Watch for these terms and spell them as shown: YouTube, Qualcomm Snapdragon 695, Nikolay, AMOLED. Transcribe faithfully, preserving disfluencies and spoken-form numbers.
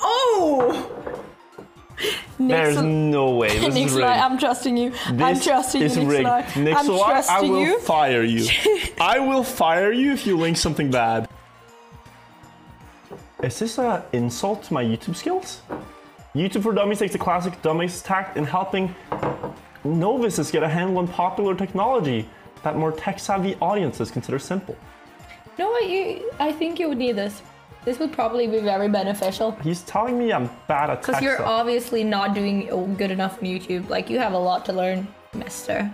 Oh! There's Nixon. No way. This Nikolay, is I'm trusting you. This I'm trusting is you, Nikolay. Nikolay, I'm trusting I will you. fire you. I will fire you if you link something bad. Is this an insult to my YouTube skills? YouTube for Dummies takes the classic dummies tact in helping novices get a handle on popular technology that more tech-savvy audiences consider simple. No, you, I think you would need this. This would probably be very beneficial. He's telling me I'm bad at tech stuff. Because you're obviously not doing good enough on YouTube. Like, you have a lot to learn, mister.